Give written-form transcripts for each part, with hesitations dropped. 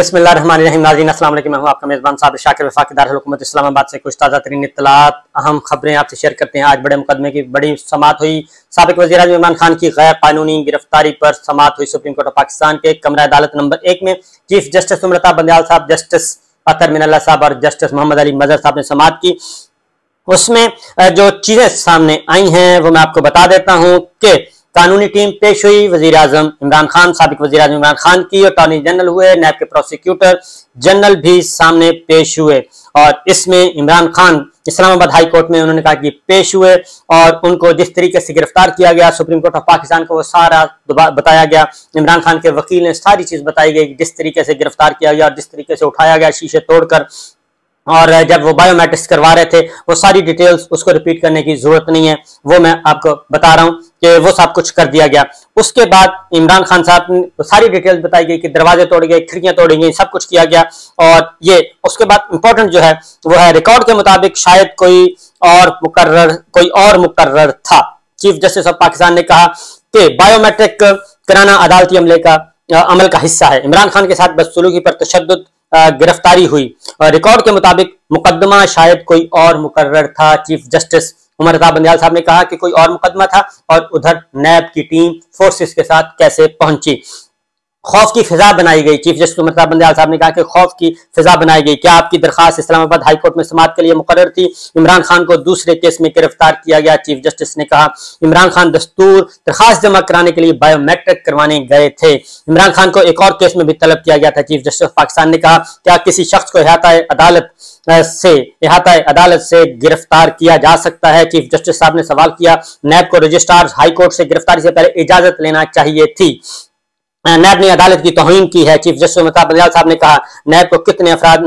बिस्मिल्लाहिर्रहमानिर्रहीम नाज़रीन अस्सलाम वालेकुम, मैं हूं आपका मेज़बान साबिर शाकिर वफ़ाक़ी दारुलहुकूमत इस्लामाबाद से कुछ ताज़ा तरीन इत्तलात अहम खबरें आपसे शेयर करते हैं। आज बड़े मुकदमे की बड़ी समाअत हुई। साबिक़ वज़ीर-ए-आज़म इमरान खान की गैर कानूनी गिरफ्तारी पर समाअत हुई। सुप्रीम कोर्ट ऑफ पाकिस्तान के कमरा अदालत नंबर 1 में चीफ जस्टिस उमर अता बंदियाल साहब, जस्टिस अतहर मिनल्लाह साहब और जस्टिस मोहम्मद अली मजहर साहब ने समाअत की। उसमें जो चीज़ें सामने आई हैं वो मैं आपको बता देता हूँ कि कानूनी टीम पेश हुई। वज़ीर-ए-आज़म इमरान खान, साबिक वज़ीर-ए-आज़म इमरान खान की अटॉर्नी जनरल हुए, नैब के प्रोसिक्यूटर जनरल भी सामने पेश हुए और इसमें इमरान खान इस्लामाबाद हाई कोर्ट में उन्होंने कहा कि पेश हुए और उनको जिस तरीके से गिरफ्तार किया गया सुप्रीम कोर्ट ऑफ पाकिस्तान को वो सारा बताया गया। इमरान खान के वकील ने सारी चीज बताई गई जिस तरीके से गिरफ्तार किया गया और जिस तरीके से उठाया गया शीशे तोड़कर, और जब वो बायोमेट्रिक्स करवा रहे थे वो सारी डिटेल्स, उसको रिपीट करने की जरूरत नहीं है, वो मैं आपको बता रहा हूं कि वो सब कुछ कर दिया गया। उसके बाद इमरान खान साहब ने सारी डिटेल्स बताई गई कि दरवाजे तोड़े गए, खिड़कियां तोड़ी गई, सब कुछ किया गया। और ये उसके बाद इंपॉर्टेंट जो है वो है रिकॉर्ड के मुताबिक शायद कोई और मुकर्रर था। चीफ जस्टिस ऑफ पाकिस्तान ने कहा कि बायोमेट्रिक कराना अदालती अमल का हिस्सा है। इमरान खान के साथ बदसलूकी पर तशद्दुद गिरफ्तारी हुई। रिकॉर्ड के मुताबिक मुकदमा शायद कोई और मुकर्रर था। चीफ जस्टिस उमर अता बंदियाल साहब ने कहा कि कोई और मुकदमा था और उधर नैब की टीम फोर्सेस के साथ कैसे पहुंची। खौफ की फिजा बनाई गई। चीफ जस्टिस उमर अता बंदियाल साहब ने कहा कि खौफ की फिजा बनाई गई। क्या आपकी दरखास्त इस्लामाबाद हाईकोर्ट में समाअत के लिए मुकर्रर थी? इमरान खान को दूसरे केस में गिरफ्तार किया गया। चीफ जस्टिस ने कहा इमरान खान दस्तूर दरखास्त जमा कराने के लिए बायोमेट्रिक करवाने गए थे। इमरान खान को एक और केस में भी तलब किया गया था। चीफ जस्टिस ऑफ पाकिस्तान ने कहा क्या किसी शख्स को अदालत से गिरफ्तार किया जा सकता है? चीफ जस्टिस साहब ने सवाल किया नैब को रजिस्ट्रार हाईकोर्ट से गिरफ्तारी से पहले इजाजत लेना चाहिए थी। नैब ने अदालत की तौहीन की है। चीफ जस्टिस उमर अता बंदियाल साहब ने कहा नैब को कितने अफराद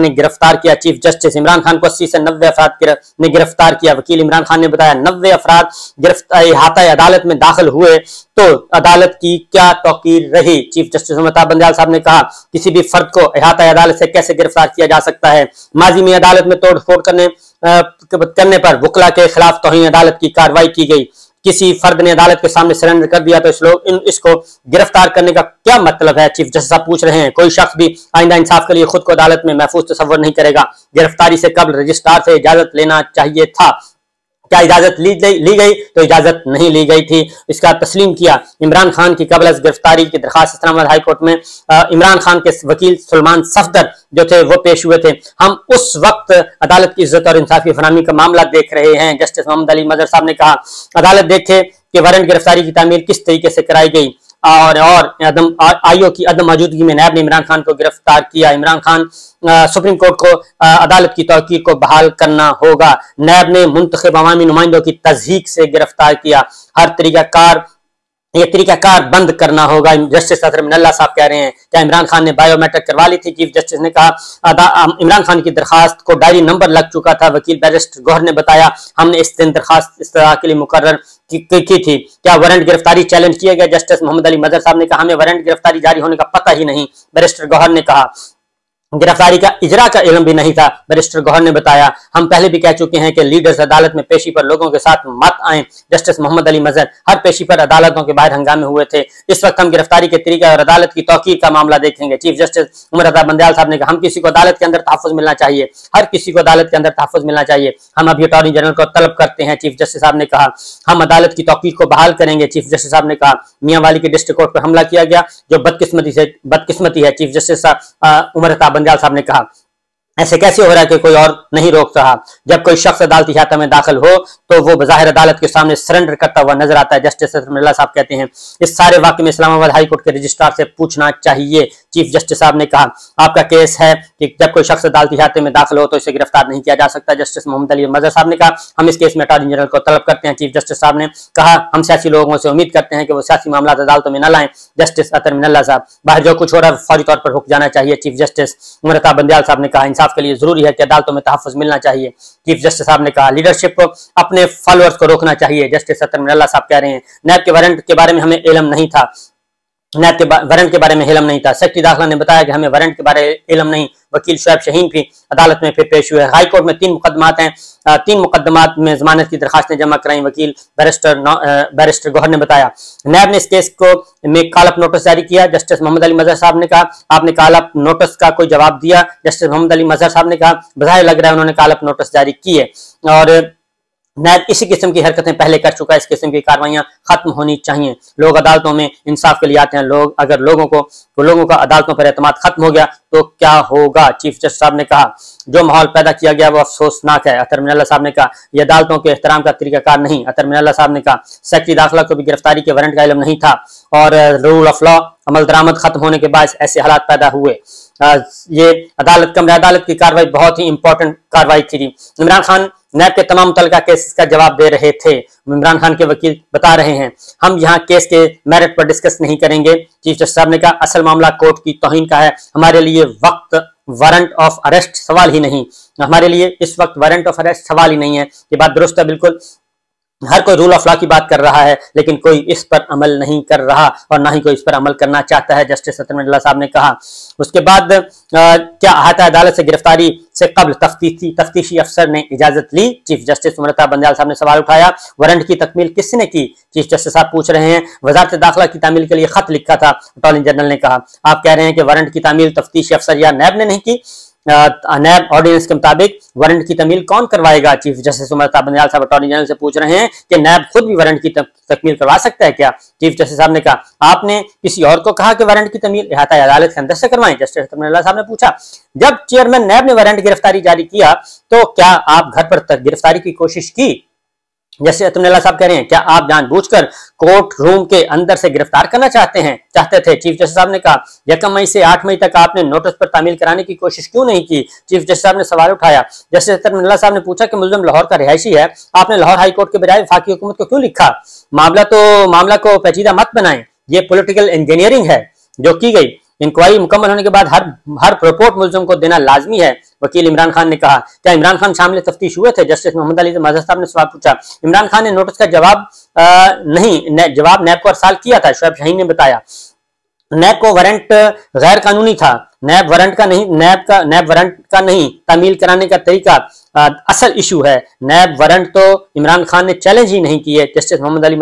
ने गिरफ्तार किया? चीफ जस्टिस इमरान खान को 80 से 90 अफराद ने गिरफ्तार किया। वकील इमरान खान ने बताया 90 अफराद गिरफ्तारी अदालत में दाखिल हुए तो अदालत की क्या तौकीर रही? चीफ जस्टिस उमर अता बंदियाल साहब ने कहा किसी भी फर्द को अहाता अदालत से कैसे गिरफ्तार किया जा सकता है? माजी में अदालत में तोड़फोड़ करने पर वकला के खिलाफ तौहीन अदालत की कार्रवाई की गई। किसी फर्द ने अदालत के सामने सरेंडर कर दिया तो इसको गिरफ्तार करने का क्या मतलब है? चीफ जस्टिस साहब पूछ रहे हैं कोई शख्स भी आइंदा इंसाफ के लिए खुद को अदालत में महफूज तस्वर नहीं करेगा। गिरफ्तारी से कबल रजिस्ट्रार से इजाजत लेना चाहिए था। क्या इजाजत ली गई? तो इजाजत नहीं ली गई थी, इसका तस्लीम किया। इमरान खान की कबल गिरफ्तारी की दरखास्त इस्लामाबाद हाईकोर्ट में इमरान खान के वकील सलमान सफदर जो थे वो पेश हुए थे। हम उस वक्त अदालत की इज्जत और इंसाफ की फराहमी का मामला देख रहे हैं। जस्टिस मोहम्मद अली मजहर साहब ने कहा अदालत देखे कि वारंट गिरफ्तारी की तामीर किस तरीके से कराई गई और आईओ की अदम मौजूदगी में नैब ने इमरान खान को गिरफ्तार किया। इमरान खान सुप्रीम कोर्ट को अदालत की तौकीर को बहाल करना होगा। नैब ने मुंतखब अवामी नुमाइंदों की तजहीक से गिरफ्तार किया। हर तरीकाकार बंद करना होगा। जस्टिस अतहर मिनल्लाह साहब कह रहे हैं क्या इमरान खान ने बायोमेट्रिक करवा ली थी? चीफ जस्टिस ने कहा इमरान खान की दरखास्त को डायरी नंबर लग चुका था। वकील बैरिस्टर गौहर ने बताया हमने इस दिन दरखास्त इस तरह के लिए मुकर्रर की थी। क्या वारंट गिरफ्तारी चैलेंज किया गया? जस्टिस मोहम्मद अली मजहर साहब ने कहा हमें वारंट गिरफ्तारी जारी होने का पता ही नहीं। बैरिस्टर गौहर ने कहा गिरफ्तारी का इजरा का इलम भी नहीं था। बैरिस्टर गौहर ने बताया हम पहले भी कह चुके हैं कि लीडर्स अदालत में पेशी पर लोगों के साथ मत आएं। जस्टिस मोहम्मद अली मजहर हर पेशी पर अदालतों के बाहर हंगामे हुए थे। इस वक्त हम गिरफ्तारी के तरीके और अदालत की तौकीर का मामला देखेंगे। चीफ जस्टिस उमर अता बंदियाल साहब ने कहा हम किसी को अदालत के अंदर तहफ़्फ़ुज़ मिलना चाहिए, हर किसी को अदालत के अंदर तहफ़्फ़ुज़ मिलना चाहिए। हम अभी अटॉर्नी जनरल को तलब करते हैं। चीफ जस्टिस साहब ने कहा हम अदालत की तौकीर को बहाल करेंगे। चीफ जस्टिस साहब ने कहा मियांवाली के डिस्ट्रिक्ट कोर्ट पर हमला किया गया जो बदकिस्मती है। चीफ जस्टिस उमर अता बंदियाल साहब ने कहा ऐसे कैसे हो रहा है कि कोई और नहीं रोक रहा? जब कोई शख्स अदालती हाथा में दाखिल हो तो वो बज़ाहिर अदालत के सामने सरेंडर करता हुआ नजर आता है। जस्टिस अतहर मिनल्लाह साहब कहते हैं इस सारे वाक़े में इस्लामाबाद हाई कोर्ट के रजिस्ट्रार से पूछना चाहिए। चीफ जस्टिस साहब ने कहा आपका केस है कि जब कोई शख्स अदालती हाथे में दाखिल हो तो इसे गिरफ्तार नहीं किया जा सकता। जस्टिस मोहम्मद अली मजहर साहब ने कहा हम इस केस में अटॉर्नी जनरल को तलब करते हैं। चीफ जस्टिस साहब ने कहा हम सियासी लोगों से उम्मीद करते हैं कि वो सियासी मामला अदालतों में न लाएं। जस्टिस अतहर मिनल्लाह साहब बाहर जो कुछ हो रहा है फौरी तौर पर रुक जाना चाहिए। चीफ जस्टिस उमर अता बंदियाल साहब ने कहा इंसाफ के लिए जरूरी है कि अदालतों में तहफ़्फ़ुज़ मिलना चाहिए। चीफ जस्टिस साहब ने कहा लीडरशिप को अपने फॉलोअर्स को रोकना चाहिए। जस्टिस अतहर मिनल्लाह साहब कह रहे हैं नैब के वारंट के बारे में हमें इलम नहीं था। वारंट के बारे में इलम नहीं था। सेक्रेटरी दाखिला ने बताया कि हमें वारंट के बारे में इलम नहीं, वकील शुएब शहीन की अदालत में फिर पेश हुए। हाई कोर्ट में तीन मुकदमात में जमानत की दरखास्तें जमा कराई। वकील बैरिस्टर गौहर ने बताया, नैब ने इस केस को में कॉल अप नोटिस जारी किया। जस्टिस मोहम्मद अली मजहर साहब ने कहा, आपने कॉल अप नोटिस का कोई जवाब दिया? जस्टिस मोहम्मद अली मजहर साहब ने कहा, बजाय लग रहा है उन्होंने कॉल अप नोटिस जारी किए और नैब इसी किस्म की हरकतें पहले कर चुका है, इस किस्म की कार्रवाइयां खत्म होनी चाहिए। लोग अदालतों में इंसाफ के लिए आते हैं, अगर लोगों का अदालतों पर एतमाद खत्म हो गया तो क्या होगा? चीफ जस्टिस साहब ने कहा, जो माहौल पैदा किया गया वो अफसोसनाक है। अतहर मिनल्लाह साहब ने कहा, यह अदालतों के एहतराम का तरीकाकार नहीं। अतहर मिनल्लाह साहब ने कहा, सेक्रेटरी दाखिला को भी गिरफ्तारी के वारंट का इलम नहीं था और रूल ऑफ लॉ अमल दरामद खत्म होने के बाद ऐसे हालात पैदा हुए। ये अदालत कमरे अदालत की कार्रवाई बहुत ही इंपॉर्टेंट कार्रवाई थी। इमरान खान नैब के तमाम मुतल्लिका केसेस का जवाब दे रहे थे। इमरान खान के वकील बता रहे हैं, हम यहाँ केस के मेरिट पर डिस्कस नहीं करेंगे। चीफ जस्टिस साहब ने कहा, असल मामला कोर्ट की तौहीन का है। हमारे लिए वक्त वारंट ऑफ अरेस्ट सवाल ही नहीं, हमारे लिए इस वक्त वारंट ऑफ अरेस्ट सवाल ही नहीं है। ये बात दुरुस्त है, बिल्कुल हर कोई रूल ऑफ लॉ की बात कर रहा है, लेकिन कोई इस पर अमल नहीं कर रहा और ना ही कोई इस पर अमल करना चाहता है, जस्टिस अतहर मिनल्लाह साहब ने कहा। उसके बाद क्या अहाता अदालत से गिरफ्तारी से कबल तफ्तीशी अफसर ने इजाजत ली? चीफ जस्टिस उमर अता बंदियाल साहब ने सवाल उठाया। वारंट की तकमील किसने की? चीफ जस्टिस साहब पूछ रहे हैं। वजारत दाखिला की तामील के लिए खत लिखा था, अटॉर्नी जनरल ने कहा। आप कह रहे हैं कि वारंट की तामील तफ्तीशी अफसर या नैब ने नहीं की। नैब ऑर्डिनेंस के मुताबिक वारंट की तकमील कौन करवाएगा? चीफ जस्टिस उमर अता बंदियाल साहब अटॉर्नी जनरल से पूछ रहे हैं कि नैब खुद भी वारंट की तकमील करवा सकता है क्या? चीफ जस्टिस साहब ने कहा, आपने किसी और को कहा कि वारंट की तकमील अहाता अदालत के अंदर से करवाएं? जस्टिस अतहर मिनल्लाह साहब ने पूछा, जब चेयरमैन नैब ने वारंट गिरफ्तारी जारी किया तो क्या आप घर पर गिरफ्तारी की कोशिश की? जस्टिस अतहर मिनल्लाह साहब कह रहे हैं, क्या आप जानबूझकर कोर्ट रूम के अंदर से गिरफ्तार करना चाहते थे? चीफ जस्टिस साहब ने कहा, यकम मई से 8 मई तक आपने नोटिस पर तामील कराने की कोशिश क्यों नहीं की? चीफ जस्टिस साहब ने सवाल उठाया। जस्टिस अतहर मिनल्लाह साहब ने पूछा कि मुलजिम लाहौर का रिहायशी है, आपने लाहौर हाईकोर्ट के बजाय वफाकी हुकूमत को क्यों लिखा? मामला को पेचीदा मत बनाएं, ये पोलिटिकल इंजीनियरिंग है जो की गई। इंक्वायरी मुकम्मल होने के बाद हर रिपोर्ट मुलजिम को देना लाजमी है। वकील इमरान खान ने कहा, क्या इमरान खान शामिल तफ्तीश हुए थे? जस्टिस मोहम्मद अली मजहर साहब ने सवाल पूछा। इमरान खान ने नोटिस का जवाब नैब को अरसाल किया था। शुएब शाहीन ने बताया, नैब को वारंट गैर कानूनी था, नैब वारंट का नहीं। तामील कराने का तरीका असल इशू है। नैब वारंट तो इमरान खान ने चैलेंज ही नहीं किए। जस्टिस मोहम्मद अली